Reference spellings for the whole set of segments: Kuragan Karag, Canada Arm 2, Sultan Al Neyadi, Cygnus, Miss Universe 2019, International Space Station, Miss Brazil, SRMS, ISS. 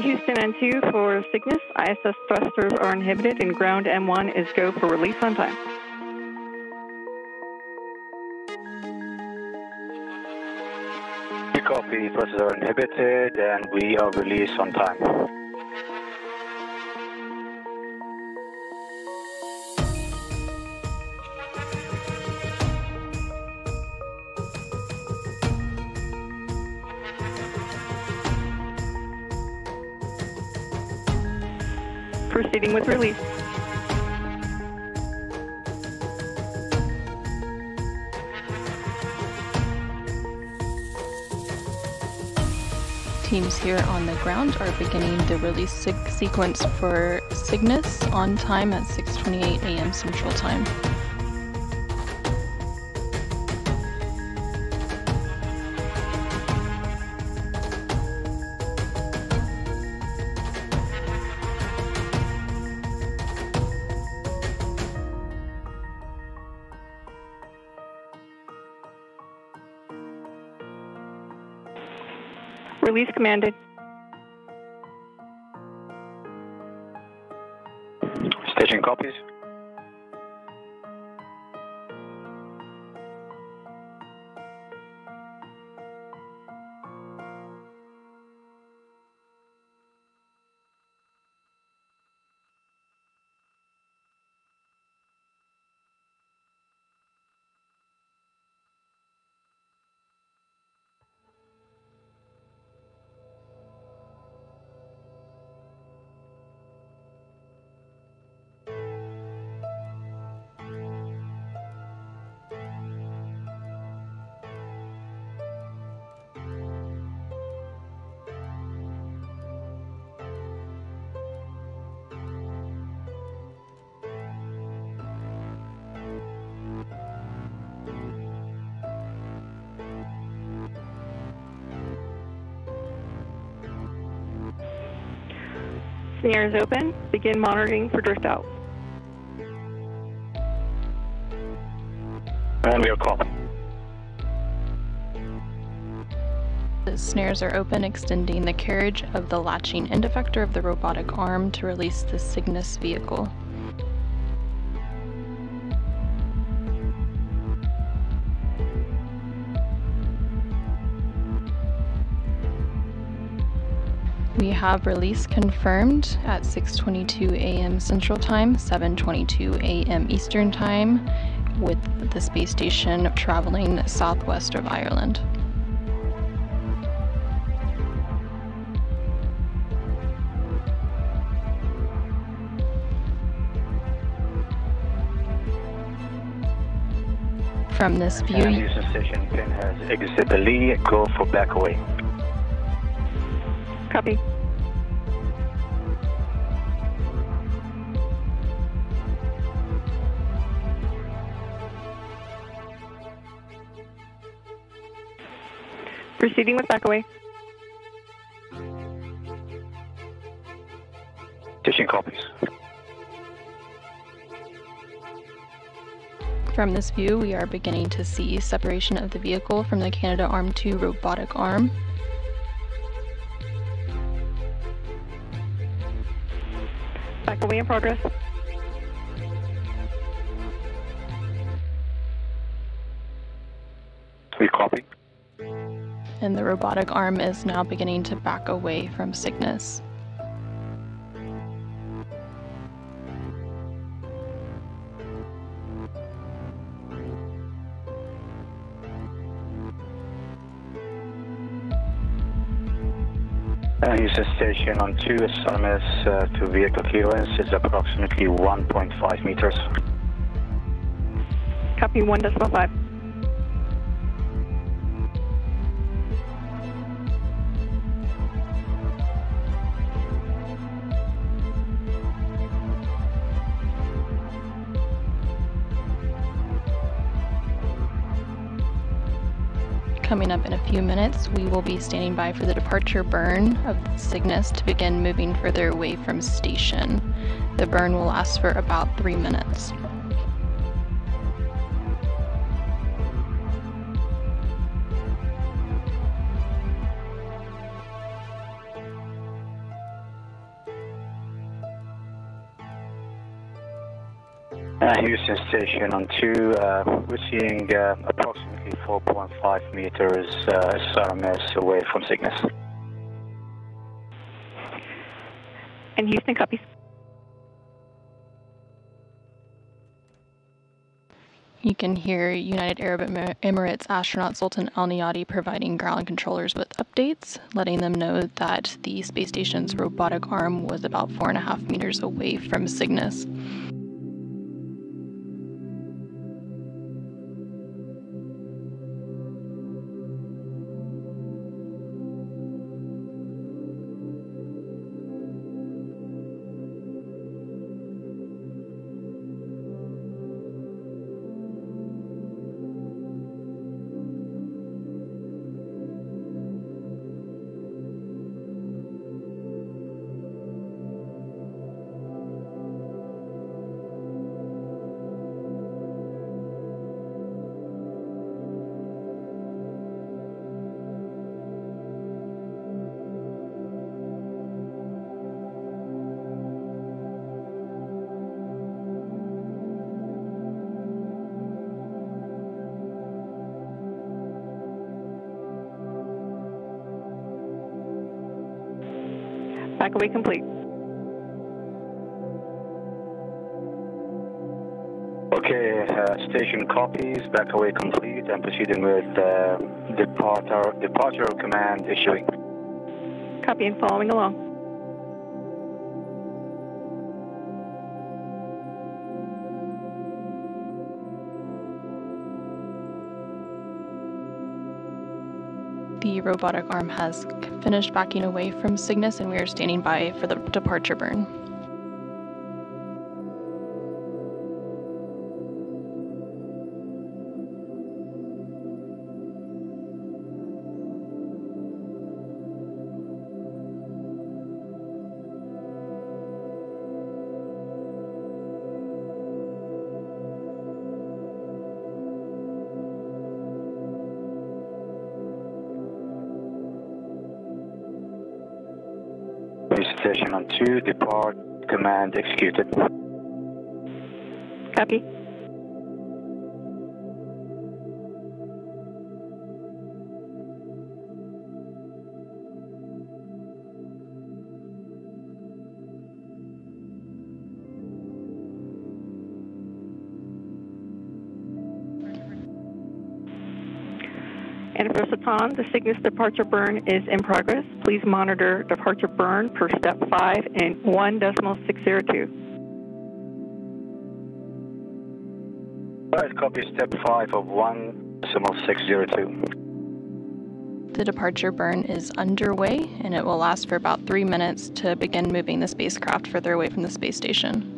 Whiskey Houston N2 for Cygnus. ISS thrusters are inhibited and ground M1 is go for release on time. We copy, thrusters are inhibited and we are released on time. Proceeding with release. Teams here on the ground are beginning the release sequence for Cygnus on time at 6:28 a.m. Central Time. Release commanded. Station copies. Snare is open. Begin monitoring for drift out. And we are copy. The snares are open, extending the carriage of the latching end effector of the robotic arm to release the Cygnus vehicle. We have release confirmed at 6:22 a.m. Central Time, 7:22 a.m. Eastern Time, with the space station traveling southwest of Ireland. From this view, Houston Station pin has exited the lead. Go for back away. Copy. Proceeding with backaway. Station copies. From this view, we are beginning to see separation of the vehicle from the Canada Arm 2 robotic arm. Backaway in progress. We copy. And the robotic arm is now beginning to back away from Cygnus. Houston Station on 2 SRMS to vehicle clearance is approximately 1.5 meters. Copy 1.5. Coming up in a few minutes, we will be standing by for the departure burn of Cygnus to begin moving further away from station. The burn will last for about 3 minutes. Houston Station on 2, we're seeing approximately 4.5 meters SRMS away from Cygnus. And Houston copies. You can hear United Arab Emirates astronaut Sultan Al Neyadi providing ground controllers with updates, letting them know that the space station's robotic arm was about 4.5 meters away from Cygnus. Back away complete. Okay, station copies, back away complete, and proceeding with departure command issuing. Copy and following along. The robotic arm has finished backing away from Cygnus, and we are standing by for the departure burn. Station on 2, depart, command executed. Copy. And for Sultan, the Cygnus departure burn is in progress. Please monitor departure burn per step 5 and 1.602. Right, copy step 5 of 1.602. The departure burn is underway, and it will last for about 3 minutes to begin moving the spacecraft further away from the space station.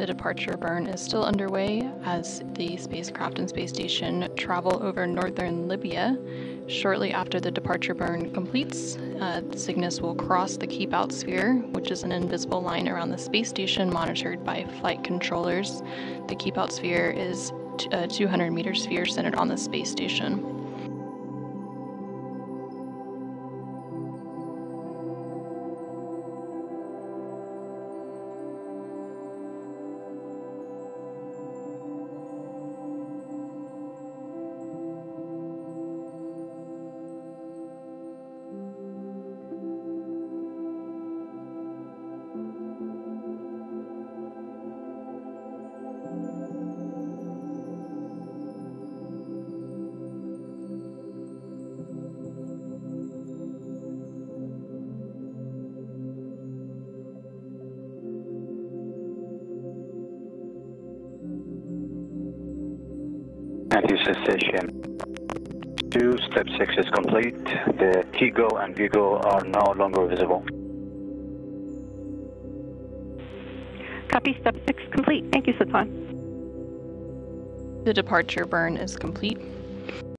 The departure burn is still underway as the spacecraft and space station travel over northern Libya. Shortly after the departure burn completes, Cygnus will cross the keep out sphere, which is an invisible line around the space station monitored by flight controllers. The keep out sphere is a 200-meter sphere centered on the space station. Station 2, step 6 is complete. The Kigo and Vigo are no longer visible. Copy, step 6 complete. Thank you, Sultan. The departure burn is complete.